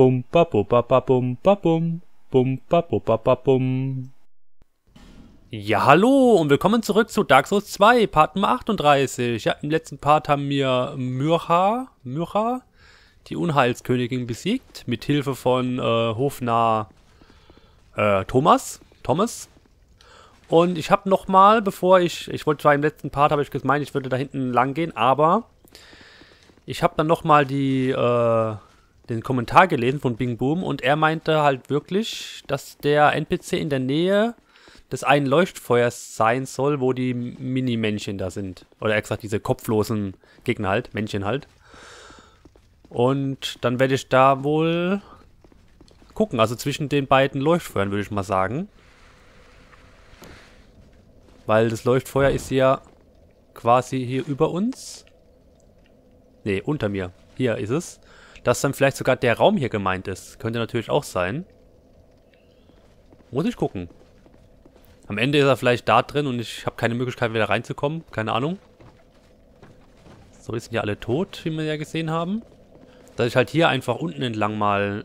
Bum ba bu ba ba bum ba bum. Bum ba bu ba ba bum. Ja, hallo und willkommen zurück zu Dark Souls 2, Part Nummer 38. Ja, im letzten Part haben wir Myrha, die Unheilskönigin, besiegt, mit Hilfe von Hofnarr Thomas. Und ich habe nochmal, bevor ich wollte zwar im letzten Part, habe ich gemeint, ich würde da hinten lang gehen, aber ich habe dann nochmal den Kommentar gelesen von Bing Boom und er meinte halt wirklich, dass der NPC in der Nähe des einen Leuchtfeuers sein soll, wo die Mini-Männchen da sind. Oder er gesagt, diese kopflosen Gegner halt, Männchen halt. Und dann werde ich da wohl gucken, also zwischen den beiden Leuchtfeuern würde ich mal sagen. Weil das Leuchtfeuer ist ja quasi hier über uns. Ne, unter mir. Hier ist es. Dass dann vielleicht sogar der Raum hier gemeint ist. Könnte natürlich auch sein. Muss ich gucken. Am Ende ist er vielleicht da drin und ich habe keine Möglichkeit wieder reinzukommen. Keine Ahnung. So, die sind ja alle tot, wie wir ja gesehen haben. Dass ich halt hier einfach unten entlang mal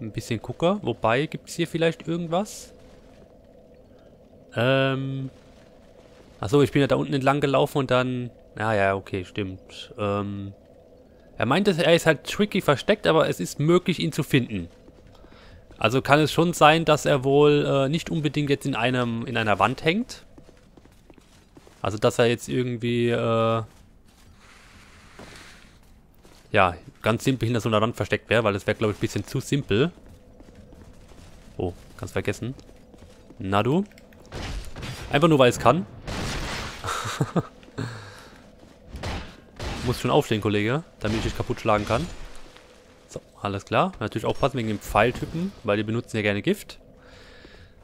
ein bisschen gucke. Wobei, gibt es hier vielleicht irgendwas? Achso, ich bin ja da unten entlang gelaufen und dann... Ah ja, okay, stimmt. Er meinte, er ist halt tricky versteckt, aber es ist möglich, ihn zu finden. Also kann es schon sein, dass er wohl nicht unbedingt jetzt in einer Wand hängt. Also dass er jetzt irgendwie... ja, ganz simpel hinter so einer Wand versteckt wäre, weil das wäre, glaube ich, ein bisschen zu simpel. Oh, ganz vergessen. Na du... Einfach nur, weil es kann. Muss schon aufstehen, Kollege, damit ich dich kaputt schlagen kann. So, alles klar. Natürlich aufpassen wegen dem Pfeiltypen, weil die benutzen ja gerne Gift.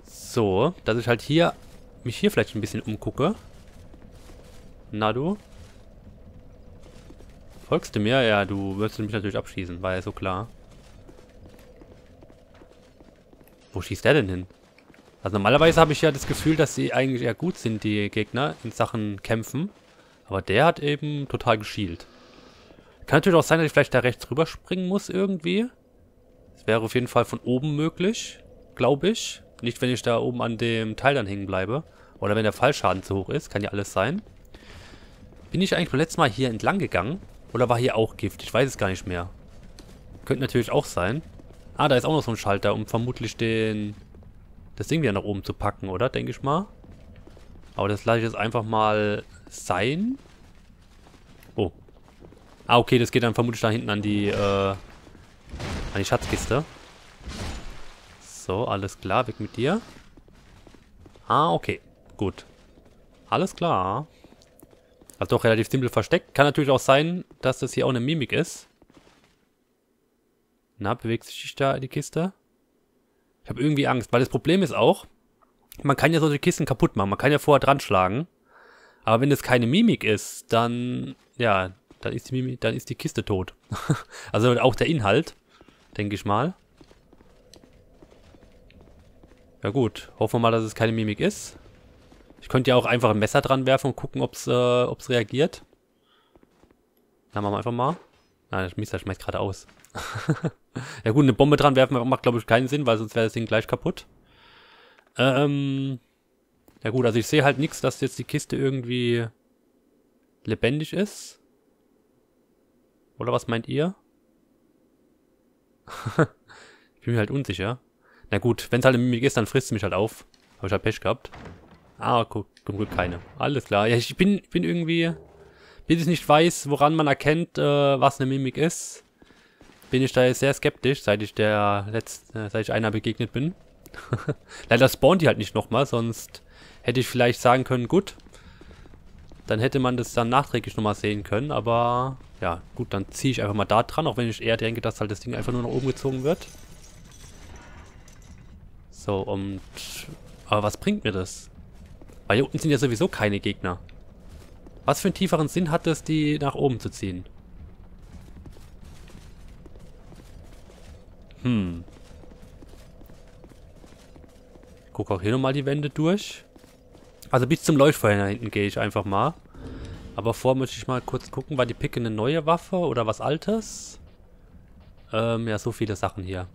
So, dass ich halt hier mich hier vielleicht ein bisschen umgucke. Na du? Folgst du mir? Ja, du wirst mich natürlich abschießen, war ja so klar. Wo schießt der denn hin? Also normalerweise habe ich ja das Gefühl, dass sie eigentlich eher gut sind, die Gegner, in Sachen Kämpfen. Aber der hat eben total geschielt. Kann natürlich auch sein, dass ich vielleicht da rechts rüberspringen muss irgendwie. Das wäre auf jeden Fall von oben möglich, glaube ich. Nicht, wenn ich da oben an dem Teil dann hängen bleibe. Oder wenn der Fallschaden zu hoch ist, kann ja alles sein. Bin ich eigentlich beim letzten Mal hier entlang gegangen? Oder war hier auch Gift? Ich weiß es gar nicht mehr. Könnte natürlich auch sein. Ah, da ist auch noch so ein Schalter, um vermutlich das Ding wieder nach oben zu packen, oder? Denke ich mal. Aber das lasse ich jetzt einfach mal sein. Oh. Ah, okay, das geht dann vermutlich da hinten an die Schatzkiste. So, alles klar, weg mit dir. Ah, okay, gut. Alles klar. Also doch relativ simpel versteckt. Kann natürlich auch sein, dass das hier auch eine Mimik ist. Na, bewegt sich da die Kiste? Ich habe irgendwie Angst, weil das Problem ist auch, man kann ja solche Kisten kaputt machen, man kann ja vorher dran schlagen, aber wenn das keine Mimik ist, dann, ja, dann ist die Kiste tot. Also auch der Inhalt, denke ich mal. Ja gut, hoffen wir mal, dass es keine Mimik ist. Ich könnte ja auch einfach ein Messer dran werfen und gucken, ob's reagiert. Dann machen wir einfach mal. Nein, das Messer schmeißt gerade aus. Ja gut, eine Bombe dran werfen macht, glaube ich, keinen Sinn, weil sonst wäre das Ding gleich kaputt. Ja gut, also ich sehe halt nichts, dass jetzt die Kiste irgendwie lebendig ist. Oder was meint ihr? Ich bin mir halt unsicher. Na gut, wenn es halt eine Mimik ist, dann frisst sie mich halt auf. Habe ich halt Pech gehabt. Ah, guck, zum Glück keine. Alles klar. Ja, ich bin irgendwie... Bis ich nicht weiß, woran man erkennt, was eine Mimik ist, bin ich da jetzt sehr skeptisch, seit ich einer begegnet bin. Leider spawnt die halt nicht nochmal, sonst hätte ich vielleicht sagen können, gut, dann hätte man das dann nachträglich nochmal sehen können, aber ja, gut, dann ziehe ich einfach mal da dran, auch wenn ich eher denke, dass halt das Ding einfach nur nach oben gezogen wird. So, und... Aber was bringt mir das? Weil hier unten sind ja sowieso keine Gegner. Was für einen tieferen Sinn hat es, die nach oben zu ziehen? Ich gucke auch hier nochmal die Wände durch. Also bis zum Leuchtfeuer da hinten gehe ich einfach mal. Aber vorher möchte ich mal kurz gucken, war die Picke eine neue Waffe oder was Altes? Ja, so viele Sachen hier.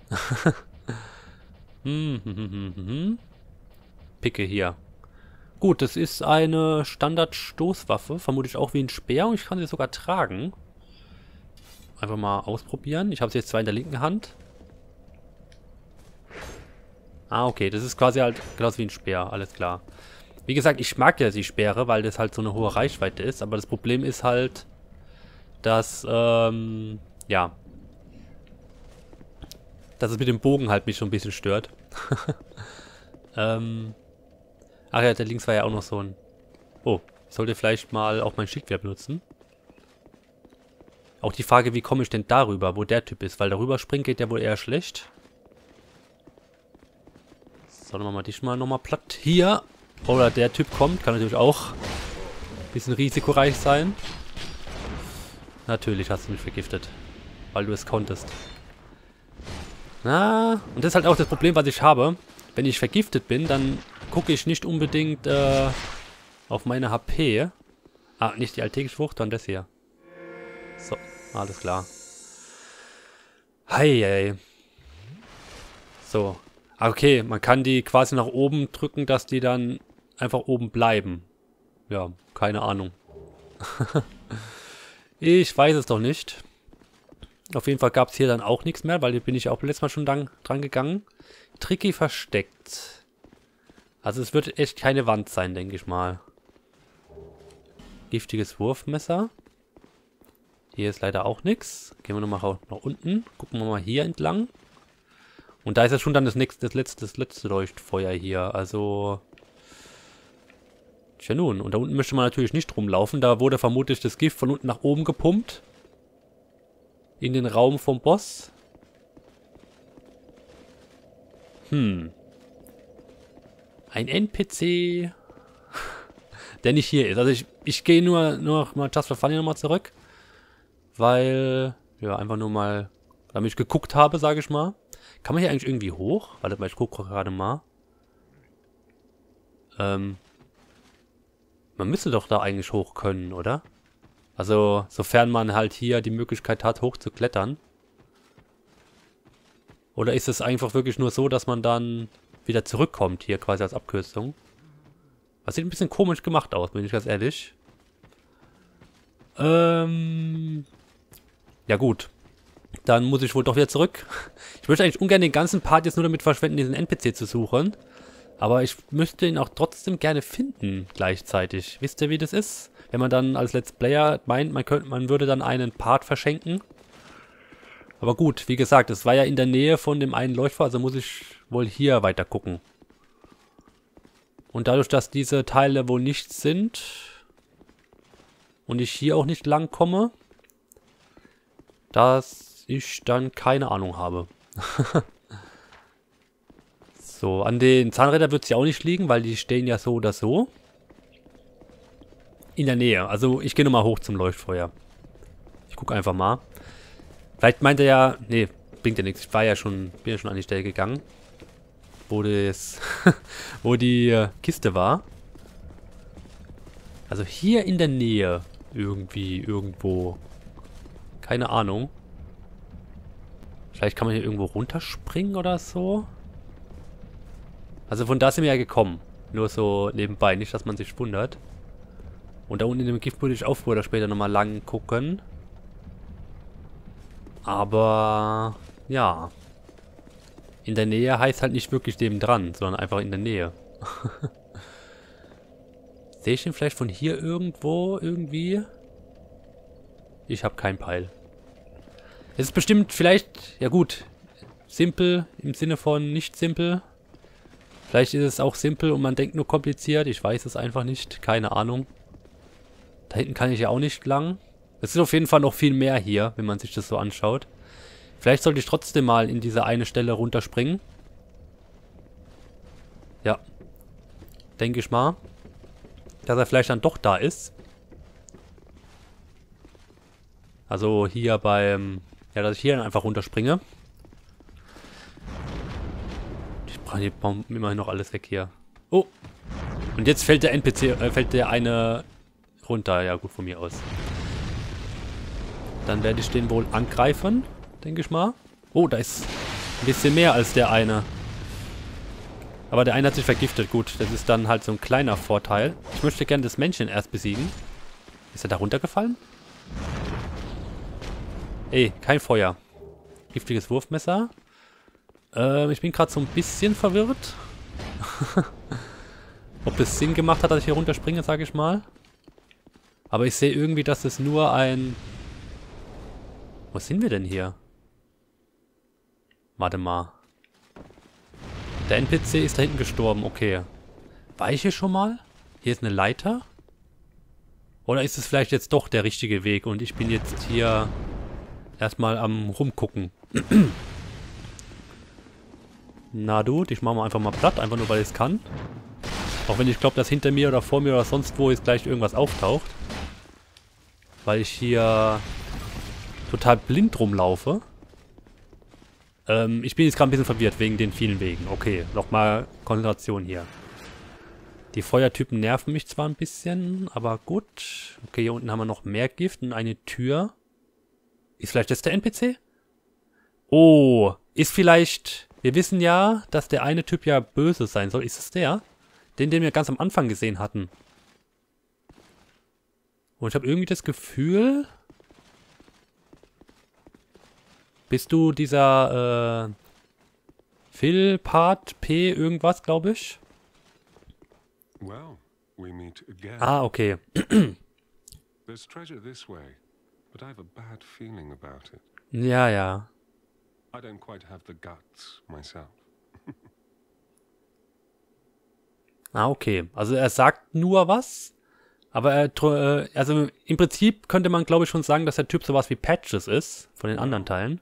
Picke hier. Gut, das ist eine Standard-Stoßwaffe. Vermutlich auch wie ein Speer. Und ich kann sie sogar tragen. Einfach mal ausprobieren. Ich habe sie jetzt zwar in der linken Hand. Ah, okay. Das ist quasi halt genauso wie ein Speer. Alles klar. Wie gesagt, ich mag ja die Speere, weil das halt so eine hohe Reichweite ist. Aber das Problem ist halt, dass, ja. Dass es mit dem Bogen halt mich schon ein bisschen stört. Ach ja, da links war ja auch noch so ein... Oh, ich sollte vielleicht mal auch mein Schickwehr benutzen. Auch die Frage, wie komme ich denn darüber, wo der Typ ist? Weil darüber springen geht ja wohl eher schlecht. So, dann machen wir dich mal nochmal platt. Hier. Oder der Typ kommt. Kann natürlich auch ein bisschen risikoreich sein. Natürlich hast du mich vergiftet. Weil du es konntest. Na, und das ist halt auch das Problem, was ich habe. Wenn ich vergiftet bin, dann... gucke ich nicht unbedingt auf meine HP. Ah, nicht die alltägliche Frucht, sondern das hier. So, alles klar. Heiei. So. Ah, okay, man kann die quasi nach oben drücken, dass die dann einfach oben bleiben. Ja, keine Ahnung. Ich weiß es doch nicht. Auf jeden Fall gab es hier dann auch nichts mehr, weil hier bin ich auch letztes Mal schon dran gegangen. Tricky versteckt. Also es wird echt keine Wand sein, denke ich mal. Giftiges Wurfmesser. Hier ist leider auch nichts. Gehen wir nochmal nach unten. Gucken wir mal hier entlang. Und da ist ja schon dann das letzte Leuchtfeuer hier. Also... Tja nun. Und da unten möchte man natürlich nicht rumlaufen. Da wurde vermutlich das Gift von unten nach oben gepumpt. In den Raum vom Boss. Ein NPC, der nicht hier ist. Also ich gehe nur mal just for fun nochmal zurück. Weil, ja, einfach nur mal, damit ich geguckt habe, sage ich mal. Kann man hier eigentlich irgendwie hoch? Warte mal, ich gucke gerade mal. Man müsste doch da eigentlich hoch können, oder? Also, sofern man halt hier die Möglichkeit hat, hoch zu klettern. Oder ist es einfach wirklich nur so, dass man dann... wieder zurückkommt hier quasi als Abkürzung. Das sieht ein bisschen komisch gemacht aus, bin ich ganz ehrlich. Ja gut. Dann muss ich wohl doch wieder zurück. Ich möchte eigentlich ungern den ganzen Part jetzt nur damit verschwenden, diesen NPC zu suchen. Aber ich möchte ihn auch trotzdem gerne finden gleichzeitig. Wisst ihr, wie das ist? Wenn man dann als Let's Player meint, man würde dann einen Part verschenken. Aber gut, wie gesagt, es war ja in der Nähe von dem einen Leuchtfeuer, also muss ich wohl hier weiter gucken. Und dadurch, dass diese Teile wohl nichts sind und ich hier auch nicht lang komme, dass ich dann keine Ahnung habe. So, an den Zahnrädern wird es ja auch nicht liegen, weil die stehen ja so oder so. In der Nähe, also ich gehe nochmal hoch zum Leuchtfeuer. Ich gucke einfach mal. Vielleicht meint er ja... Nee, bringt ja nichts. Ich war ja schon, bin ja schon an die Stelle gegangen. Wo das... wo die Kiste war. Also hier in der Nähe. Irgendwie, irgendwo. Keine Ahnung. Vielleicht kann man hier irgendwo runterspringen oder so. Also von da sind wir ja gekommen. Nur so nebenbei. Nicht, dass man sich wundert. Und da unten in dem Giftpool ich auch oder später nochmal lang gucken. Aber, ja. In der Nähe heißt halt nicht wirklich nebendran, sondern einfach in der Nähe. Sehe ich den vielleicht von hier irgendwo, irgendwie? Ich habe keinen Peil. Es ist bestimmt vielleicht, ja gut, simpel im Sinne von nicht simpel. Vielleicht ist es auch simpel und man denkt nur kompliziert. Ich weiß es einfach nicht, keine Ahnung. Da hinten kann ich ja auch nicht lang. Es ist auf jeden Fall noch viel mehr hier, wenn man sich das so anschaut. Vielleicht sollte ich trotzdem mal in diese eine Stelle runterspringen. Ja. Denke ich mal. Dass er vielleicht dann doch da ist. Also hier beim... Ja, dass ich hier dann einfach runterspringe. Ich brauche die Bomben immerhin noch alles weg hier. Oh! Und jetzt fällt der NPC... fällt der eine runter. Ja, gut, von mir aus. Dann werde ich den wohl angreifen, denke ich mal. Oh, da ist ein bisschen mehr als der eine. Aber der eine hat sich vergiftet. Gut, das ist dann halt so ein kleiner Vorteil. Ich möchte gerne das Männchen erst besiegen. Ist er da runtergefallen? Ey, kein Feuer. Giftiges Wurfmesser. Ich bin gerade so ein bisschen verwirrt. Ob das Sinn gemacht hat, dass ich hier runterspringe, sage ich mal. Aber ich sehe irgendwie, dass es nur ein... Wo sind wir denn hier? Warte mal. Der NPC ist da hinten gestorben, okay. War ich hier schon mal? Hier ist eine Leiter? Oder ist es vielleicht jetzt doch der richtige Weg und ich bin jetzt hier erstmal am rumgucken? Na du, dich machen wir einfach mal platt, einfach nur weil ich es kann. Auch wenn ich glaube, dass hinter mir oder vor mir oder sonst wo jetzt gleich irgendwas auftaucht. Weil ich hier total blind rumlaufe. Ich bin jetzt gerade ein bisschen verwirrt wegen den vielen Wegen. Okay, nochmal Konzentration hier. Die Feuertypen nerven mich zwar ein bisschen, aber gut. Okay, hier unten haben wir noch mehr Gift und eine Tür. Ist vielleicht jetzt der NPC? Oh, ist vielleicht... Wir wissen ja, dass der eine Typ ja böse sein soll. Ist es der? Den wir ganz am Anfang gesehen hatten. Und ich habe irgendwie das Gefühl... Bist du dieser, Phil, Part, P, irgendwas, glaube ich? Well, we meet again. Ah, okay. There's treasure this way, but I have a bad feeling about it. Ja, ja. I don't quite have the guts myself. Ah, okay. Also er sagt nur was, aber er, also im Prinzip könnte man, glaube ich, schon sagen, dass der Typ sowas wie Patches ist, von den anderen Teilen.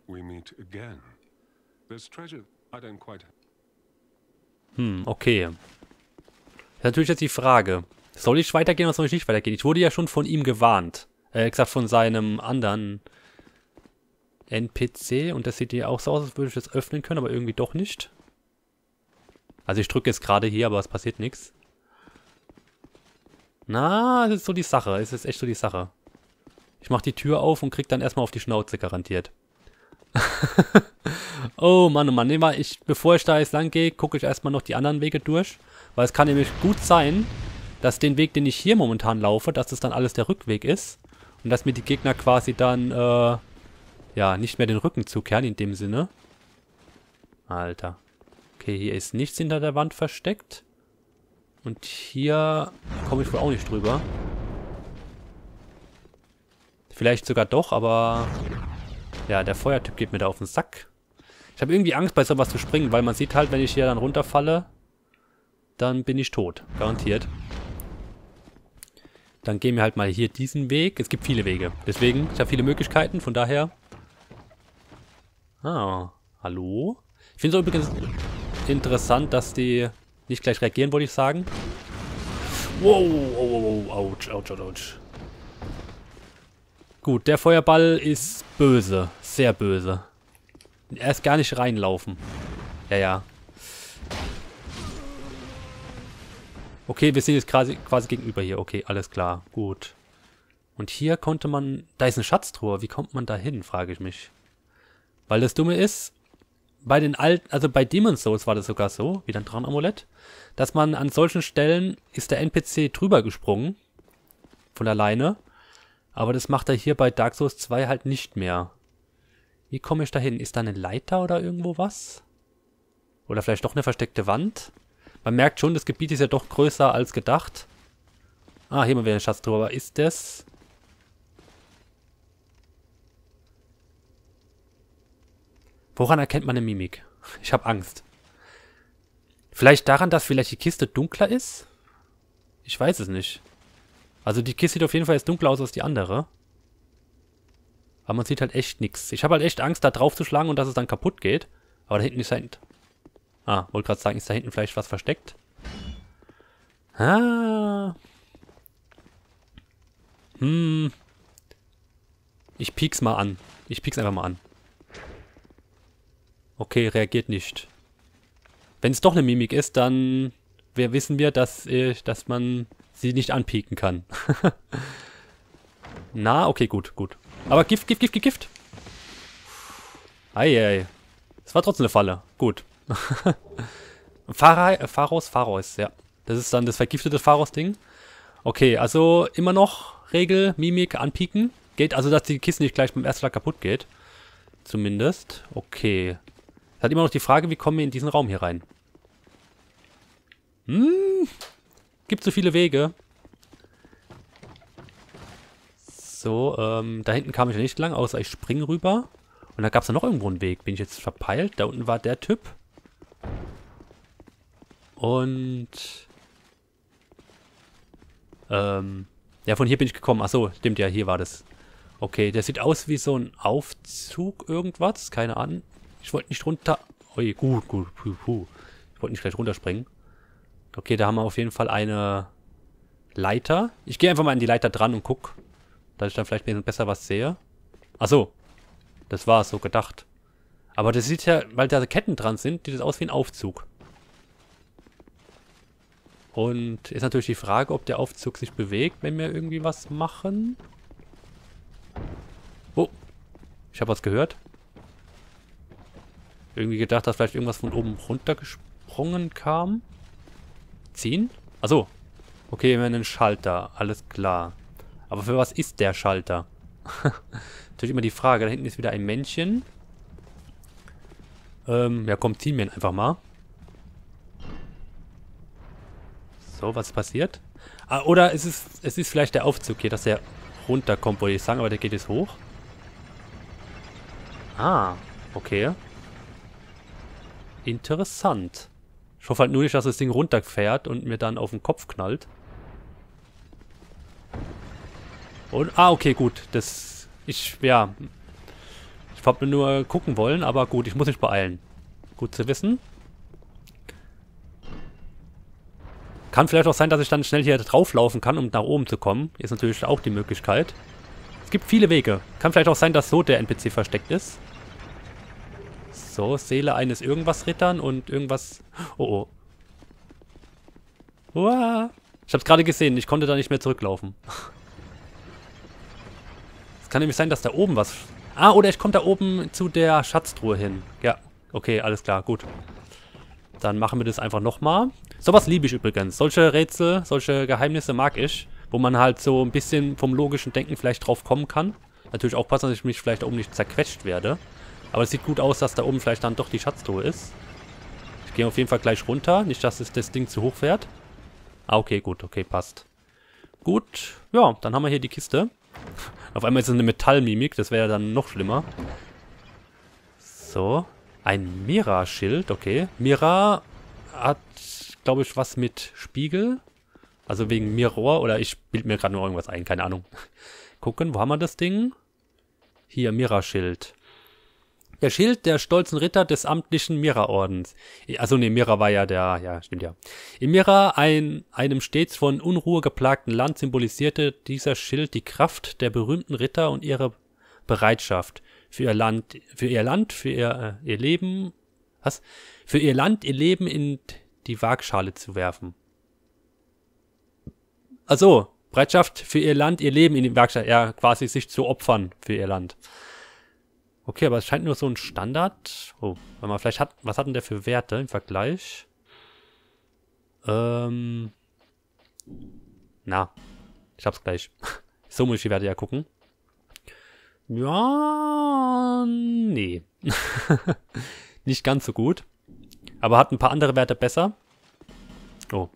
Hm, okay. Das ist natürlich jetzt die Frage. Soll ich weitergehen oder soll ich nicht weitergehen? Ich wurde ja schon von ihm gewarnt. Gesagt, von seinem anderen NPC. Und das sieht ja auch so aus, als würde ich das öffnen können, aber irgendwie doch nicht. Also ich drücke jetzt gerade hier, aber es passiert nichts. Na, das ist so die Sache. Es ist echt so die Sache. Ich mache die Tür auf und krieg dann erstmal auf die Schnauze, garantiert. Oh Mann, oh Mann. Nee, mal, bevor ich da jetzt lang gehe, gucke ich erstmal noch die anderen Wege durch. Weil es kann nämlich gut sein, dass den Weg, den ich hier momentan laufe, dass das dann alles der Rückweg ist. Und dass mir die Gegner quasi dann, ja, nicht mehr den Rücken zukehren in dem Sinne. Alter. Okay, hier ist nichts hinter der Wand versteckt. Und hier komme ich wohl auch nicht drüber. Vielleicht sogar doch, aber... Ja, der Feuertyp geht mir da auf den Sack. Ich habe irgendwie Angst, bei sowas zu springen, weil man sieht halt, wenn ich hier dann runterfalle, dann bin ich tot. Garantiert. Dann gehen wir halt mal hier diesen Weg. Es gibt viele Wege. Deswegen, ich habe viele Möglichkeiten, von daher... Ah, hallo? Ich finde es übrigens... interessant, dass die nicht gleich reagieren, wollte ich sagen. Wow, wow, wow, ouch, ouch, ouch. Gut, der Feuerball ist böse. Sehr böse. Erst gar nicht reinlaufen. Ja, ja. Okay, wir sind jetzt quasi gegenüber hier. Okay, alles klar. Gut. Und hier konnte man... Da ist eine Schatztruhe. Wie kommt man da hin, frage ich mich. Weil das Dumme ist... Bei den alten, also bei Demon Souls war das sogar so, wie ein Tranamulett, dass man an solchen Stellen ist der NPC drüber gesprungen. Von alleine. Aber das macht er hier bei Dark Souls 2 halt nicht mehr. Wie komme ich da hin? Ist da eine Leiter oder irgendwo was? Oder vielleicht doch eine versteckte Wand? Man merkt schon, das Gebiet ist ja doch größer als gedacht. Ah, hier haben wir eine Schatztruhe. Aber ist das... Woran erkennt man eine Mimik? Ich habe Angst. Vielleicht daran, dass vielleicht die Kiste dunkler ist? Ich weiß es nicht. Also die Kiste sieht auf jeden Fall jetzt dunkler aus als die andere. Aber man sieht halt echt nichts. Ich habe halt echt Angst, da drauf zu schlagen und dass es dann kaputt geht. Aber da hinten ist halt... Ah, wollte gerade sagen, ist da hinten vielleicht was versteckt? Ah. Hm. Ich piek's mal an. Ich piek's einfach mal an. Okay, reagiert nicht. Wenn es doch eine Mimik ist, dann wissen wir, dass man sie nicht anpieken kann. Na, okay, gut, gut. Aber Gift, Gift, Gift, Gift, Gift. Ei, ei. Es war trotzdem eine Falle. Gut. Pharos, ja. Das ist dann das vergiftete Pharos-Ding. Okay, also immer noch Regel, Mimik, anpieken. Geht also, dass die Kiste nicht gleich beim ersten Schlag kaputt geht. Zumindest. Okay. Es hat immer noch die Frage, wie kommen wir in diesen Raum hier rein? Hm. Gibt so viele Wege. So, da hinten kam ich ja nicht lang, außer ich springe rüber. Und da gab es ja noch irgendwo einen Weg. Bin ich jetzt verpeilt? Da unten war der Typ. Und... ja, von hier bin ich gekommen. Achso, stimmt ja, hier war das. Okay, der sieht aus wie so ein Aufzug irgendwas. Keine Ahnung. Ich wollte nicht runter... Ui, gut, puh. Ich wollte nicht gleich runterspringen. Okay, da haben wir auf jeden Fall eine Leiter. Ich gehe einfach mal an die Leiter dran und guck, dass ich dann vielleicht ein bisschen besser was sehe. Achso. Das war so gedacht. Aber das sieht ja, weil da Ketten dran sind, sieht das aus wie ein Aufzug. Und ist natürlich die Frage, ob der Aufzug sich bewegt, wenn wir irgendwie was machen. Oh. Ich habe was gehört. Irgendwie gedacht, dass vielleicht irgendwas von oben runtergesprungen kam. Ziehen? Achso. Okay, wir haben einen Schalter. Alles klar. Aber für was ist der Schalter? Natürlich immer die Frage. Da hinten ist wieder ein Männchen. Ja, komm, ziehen wir ihn einfach mal. So, was ist passiert? Ah, oder es ist vielleicht der Aufzug hier, dass der runterkommt, wollte ich sagen. Aber der geht jetzt hoch. Ah, okay. Interessant. Ich hoffe halt nur nicht, dass das Ding runterfährt und mir dann auf den Kopf knallt. Und, ah, okay, gut. Das, ich hab nur gucken wollen, aber gut, ich muss mich beeilen. Gut zu wissen. Kann vielleicht auch sein, dass ich dann schnell hier drauflaufen kann, um nach oben zu kommen. Ist natürlich auch die Möglichkeit. Es gibt viele Wege. Kann vielleicht auch sein, dass so der NPC versteckt ist. So, Seele eines irgendwas Rittern und irgendwas... Oh, oh. Uah. Ich hab's gerade gesehen, ich konnte da nicht mehr zurücklaufen. Es kann nämlich sein, dass da oben was... Ah, oder ich komme da oben zu der Schatztruhe hin. Ja, okay, alles klar, gut. Dann machen wir das einfach nochmal. Sowas liebe ich übrigens. Solche Rätsel, solche Geheimnisse mag ich. Wo man halt so ein bisschen vom logischen Denken vielleicht drauf kommen kann. Natürlich aufpassen, dass ich mich vielleicht da oben nicht zerquetscht werde. Aber es sieht gut aus, dass da oben vielleicht dann doch die Schatztruhe ist. Ich gehe auf jeden Fall gleich runter. Nicht, dass das Ding zu hoch fährt. Ah, okay, gut. Okay, passt. Gut. Ja, dann haben wir hier die Kiste. Auf einmal ist es eine Metallmimik. Das wäre ja dann noch schlimmer. So. Ein Mira-Schild. Okay. Mira hat, glaube ich, was mit Spiegel. Also wegen Mirror. Oder ich bild mir gerade nur irgendwas ein. Keine Ahnung. Gucken, wo haben wir das Ding? Hier, Mira-Schild. Der Schild der stolzen Ritter des amtlichen Mira-Ordens. Also ne, Mira war ja der... Ja, stimmt ja. In Mira, einem stets von Unruhe geplagten Land, symbolisierte dieser Schild die Kraft der berühmten Ritter und ihre Bereitschaft für ihr Leben... Was? Für ihr Land, ihr Leben in die Waagschale zu werfen. Ach so, Bereitschaft für ihr Land, ihr Leben in die Waagschale... Ja, quasi sich zu opfern für ihr Land. Okay, aber es scheint nur so ein Standard. Oh, warte mal, vielleicht hat... Was hat denn der für Werte im Vergleich? Na, ich hab's gleich. So muss ich die Werte ja gucken. Ja, nee. Nicht ganz so gut. Aber hat ein paar andere Werte besser. Oh,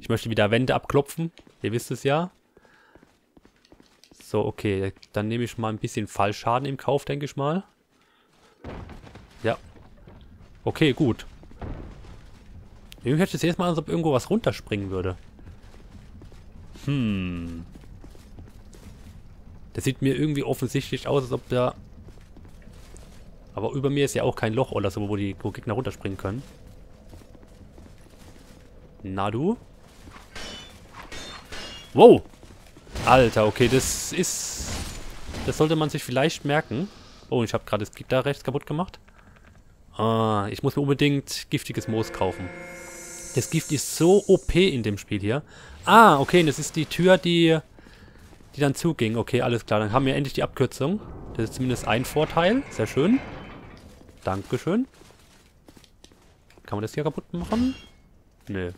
ich möchte wieder Wände abklopfen. Ihr wisst es ja. So, okay, dann nehme ich mal ein bisschen Fallschaden im Kauf, denke ich mal. Ja. Okay, gut. Irgendwie hätte ich das jetzt mal, als ob irgendwo was runterspringen würde. Hm. Das sieht mir irgendwie offensichtlich aus, als ob da... Aber über mir ist ja auch kein Loch oder so, wo Gegner runterspringen können. Na du? Wow! Alter, okay, das ist... Das sollte man sich vielleicht merken. Oh, ich habe gerade das Gitter rechts kaputt gemacht. Ah, ich muss mir unbedingt giftiges Moos kaufen. Das Gift ist so OP in dem Spiel hier. Ah, okay, das ist die Tür, die dann zuging. Okay, alles klar, dann haben wir endlich die Abkürzung. Das ist zumindest ein Vorteil. Sehr schön. Dankeschön. Kann man das hier kaputt machen? Nö.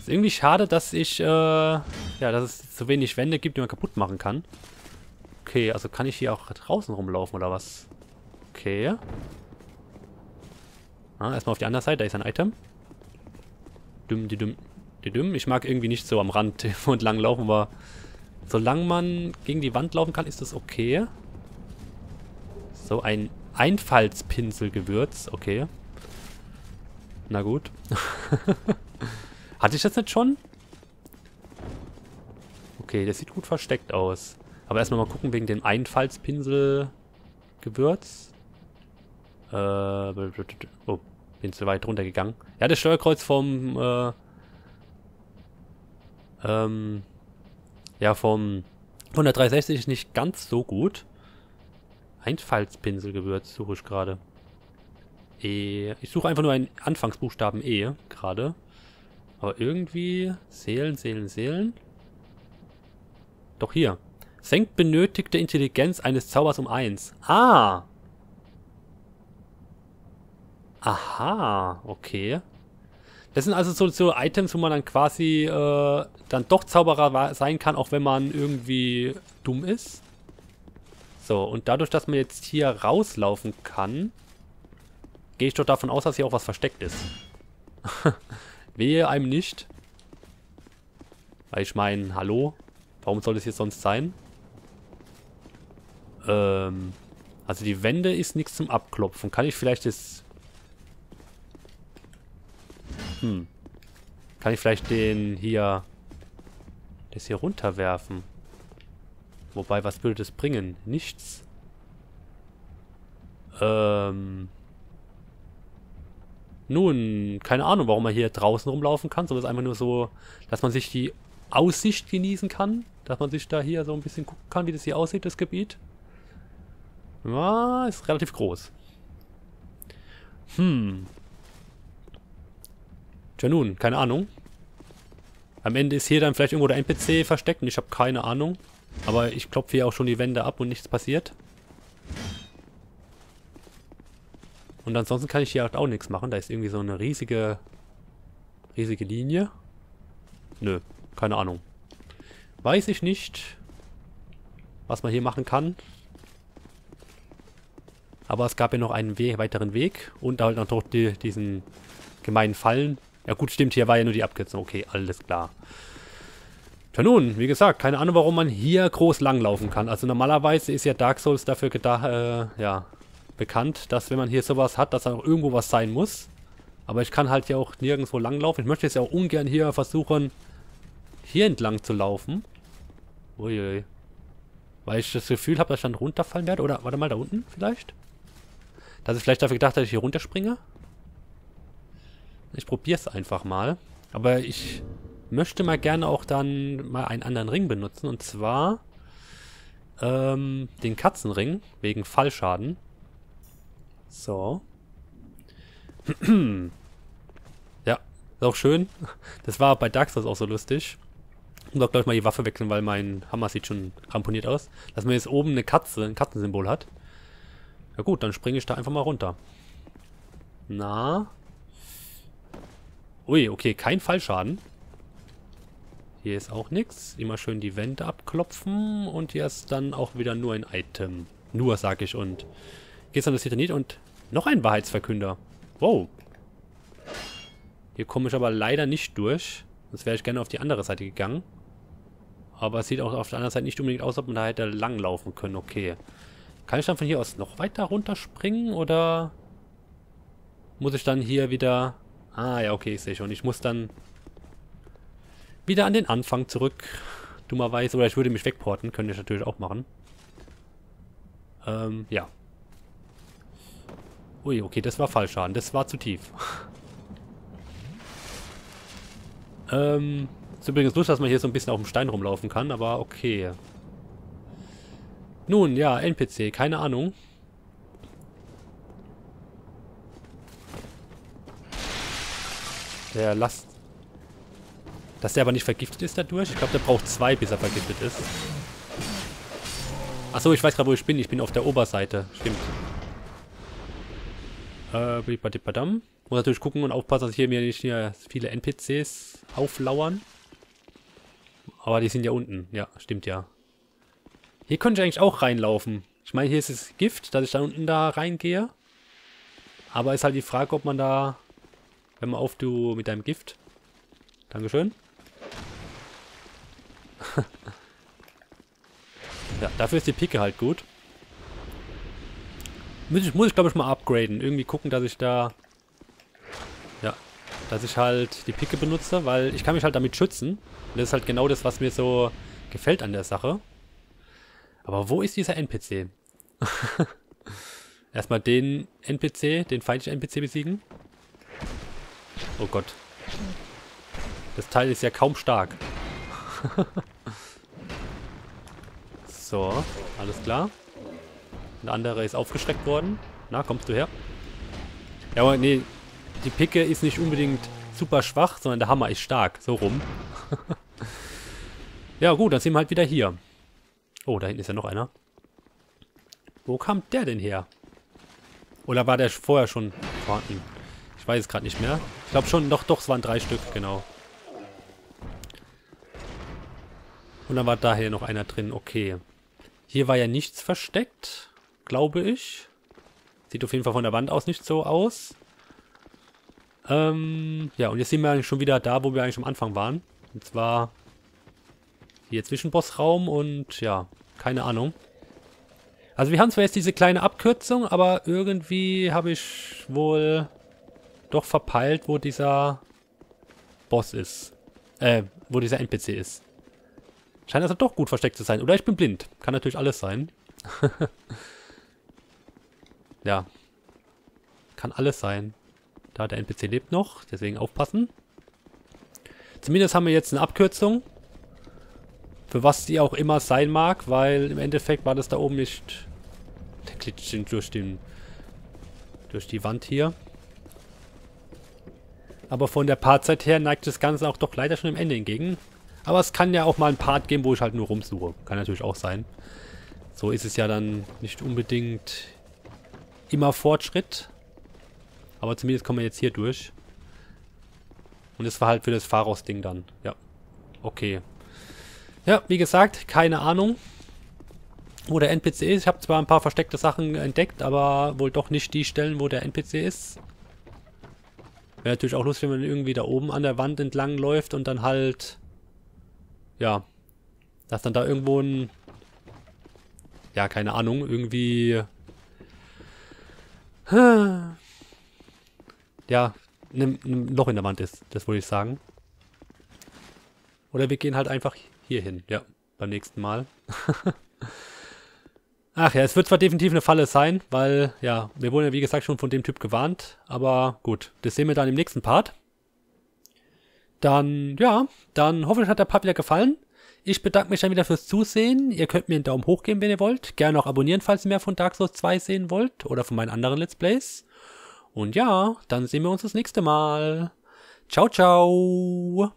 Ist irgendwie schade, dass ich, ja, dass es zu wenig Wände gibt, die man kaputt machen kann. Okay, also kann ich hier auch draußen rumlaufen oder was? Okay. Ah, erstmal auf die andere Seite, da ist ein Item. Ich mag irgendwie nicht so am Rand und lang laufen, aber solange man gegen die Wand laufen kann, ist das okay. So ein Einfallspinselgewürz, okay. Na gut. Hatte ich das nicht schon? Okay, das sieht gut versteckt aus. Aber erstmal mal gucken wegen dem Einfallspinselgewürz. Oh, bin zu weit runtergegangen. Ja, das Steuerkreuz vom, ja, vom 163 ist nicht ganz so gut. Einfallspinselgewürz suche ich gerade. E. Ich suche einfach nur einen Anfangsbuchstaben E gerade. Aber irgendwie... Seelen. Doch hier. Senkt benötigte Intelligenz eines Zaubers um 1. Ah! Aha, okay. Das sind also so Items, wo man dann quasi dann doch Zauberer sein kann, auch wenn man irgendwie dumm ist. So, und dadurch, dass man jetzt hier rauslaufen kann, gehe ich doch davon aus, dass hier auch was versteckt ist. Wehe einem nicht. Weil ich meine, hallo? Warum soll das jetzt sonst sein? Also die Wände ist nichts zum Abklopfen. Kann ich vielleicht das... Kann ich vielleicht den hier... Das hier runterwerfen? Wobei, was würde das bringen? Nichts. Nun, keine Ahnung, warum man hier draußen rumlaufen kann. So ist einfach nur so, dass man sich die Aussicht genießen kann. Dass man sich da hier so ein bisschen gucken kann, wie das hier aussieht, das Gebiet. Ja, ist relativ groß. Tja nun, keine Ahnung. Am Ende ist hier dann vielleicht irgendwo der NPC versteckt und ich habe keine Ahnung. Aber ich klopfe hier auch schon die Wände ab und nichts passiert. Und ansonsten kann ich hier auch nichts machen. Da ist irgendwie so eine riesige Linie. Nö, keine Ahnung. Weiß ich nicht, was man hier machen kann. Aber es gab ja noch einen weiteren Weg. Und da halt noch diesen gemeinen Fallen. Ja gut, stimmt, hier war ja nur die Abkürzung. Okay, alles klar. Tja nun, wie gesagt, keine Ahnung, warum man hier groß langlaufen kann. Also normalerweise ist ja Dark Souls dafür gedacht, ja, bekannt, dass wenn man hier sowas hat, dass da noch irgendwo was sein muss. Aber ich kann halt ja auch nirgendwo langlaufen. Ich möchte jetzt ja auch ungern hier versuchen, hier entlang zu laufen. Uiui. Weil ich das Gefühl habe, dass ich dann runterfallen werde. Oder, warte mal, da unten vielleicht? Dass ich vielleicht dafür gedacht habe, dass ich hier runterspringe? Ich probiere es einfach mal. Aber ich möchte mal gerne auch dann mal einen anderen Ring benutzen. Und zwar den Katzenring wegen Fallschaden. So. Ja, ist auch schön. Das war bei Dark Souls auch so lustig. Ich muss auch gleich mal die Waffe wechseln, weil mein Hammer sieht schon ramponiert aus. Dass man jetzt oben eine Katze, ein Katzensymbol hat. Ja gut, dann springe ich da einfach mal runter. Na... Ui, okay, kein Fallschaden. Hier ist auch nichts. Immer schön die Wände abklopfen. Und hier ist dann auch wieder nur ein Item. Nur, sag ich. Und geht's an das Titanit und noch ein Wahrheitsverkünder. Wow. Hier komme ich aber leider nicht durch. Sonst wäre ich gerne auf die andere Seite gegangen. Aber es sieht auch auf der anderen Seite nicht unbedingt aus, ob man da hätte langlaufen können. Okay. Kann ich dann von hier aus noch weiter runterspringen? Oder muss ich dann hier wieder... Ah, ja, okay, ich sehe schon. Ich muss dann wieder an den Anfang zurück. Dummerweise. Oder ich würde mich wegporten. Könnte ich natürlich auch machen. Ja. Ui, okay, das war Fallschaden. Das war zu tief. Ist übrigens lustig, dass man hier so ein bisschen auf dem Stein rumlaufen kann, aber okay. Nun, ja, NPC. Keine Ahnung. Der Last. Dass der aber nicht vergiftet ist dadurch. Ich glaube, der braucht 2, bis er vergiftet ist. Achso, ich weiß gerade, wo ich bin. Ich bin auf der Oberseite. Stimmt. Muss natürlich gucken und aufpassen, dass hier mir nicht viele NPCs auflauern. Aber die sind ja unten. Ja, stimmt ja. Hier könnte ich eigentlich auch reinlaufen. Ich meine, hier ist es Gift, dass ich da unten da reingehe. Aber ist halt die Frage, ob man da... Wenn man auf du mit deinem Gift... Dankeschön. Ja, dafür ist die Picke halt gut. Muss ich glaube ich mal upgraden. Irgendwie gucken, dass ich da... Ja, dass ich halt die Picke benutze, weil ich kann mich halt damit schützen. Und das ist halt genau das, was mir so gefällt an der Sache. Aber wo ist dieser NPC? Erstmal den NPC, den feindlichen NPC besiegen. Oh Gott. Das Teil ist ja kaum stark. So, alles klar. Der andere ist aufgeschreckt worden. Na, kommst du her? Ja, aber nee, die Picke ist nicht unbedingt super schwach, sondern der Hammer ist stark. So rum. Ja gut, dann sind wir halt wieder hier. Oh, da hinten ist ja noch einer. Wo kam der denn her? Oder war der vorher schon vorhanden? Ich weiß es gerade nicht mehr. Ich glaube schon, doch, es waren 3 Stück, genau. Und dann war daher noch einer drin, okay. Hier war ja nichts versteckt, glaube ich. Sieht auf jeden Fall von der Wand aus nicht so aus. Ja, und jetzt sind wir eigentlich schon wieder da, wo wir eigentlich am Anfang waren. Und zwar hier Zwischenbossraum und ja, keine Ahnung. Also wir haben zwar jetzt diese kleine Abkürzung, aber irgendwie habe ich wohl doch verpeilt, wo dieser Boss ist. Wo dieser NPC ist. Scheint also doch gut versteckt zu sein. Oder ich bin blind. Kann natürlich alles sein. Ja. Kann alles sein. Da der NPC lebt noch. Deswegen aufpassen. Zumindest haben wir jetzt eine Abkürzung. Für was die auch immer sein mag. Weil im Endeffekt war das da oben nicht... Der glitscht durch die Wand hier. Aber von der Partzeit her neigt das Ganze auch doch leider schon dem Ende entgegen. Aber es kann ja auch mal ein Part geben, wo ich halt nur rumsuche. Kann natürlich auch sein. So ist es ja dann nicht unbedingt immer Fortschritt. Aber zumindest kommen wir jetzt hier durch. Und das war halt für das Pharos-Ding dann. Ja, okay. Ja, wie gesagt, keine Ahnung, wo der NPC ist. Ich habe zwar ein paar versteckte Sachen entdeckt, aber wohl doch nicht die Stellen, wo der NPC ist. Wäre natürlich auch lustig, wenn man irgendwie da oben an der Wand entlang läuft und dann halt... Ja, dass dann da irgendwo ein... Ja, keine Ahnung, irgendwie... Ja, ein Loch in der Wand ist, das wollte ich sagen. Oder wir gehen halt einfach hier hin, ja, beim nächsten Mal. Ach ja, es wird zwar definitiv eine Falle sein, weil, ja, wir wurden ja wie gesagt schon von dem Typ gewarnt. Aber gut, das sehen wir dann im nächsten Part. Dann, ja, dann hoffe ich, hat der Part wieder gefallen. Ich bedanke mich dann wieder fürs Zusehen. Ihr könnt mir einen Daumen hoch geben, wenn ihr wollt. Gerne auch abonnieren, falls ihr mehr von Dark Souls 2 sehen wollt oder von meinen anderen Let's Plays. Und ja, dann sehen wir uns das nächste Mal. Ciao, ciao.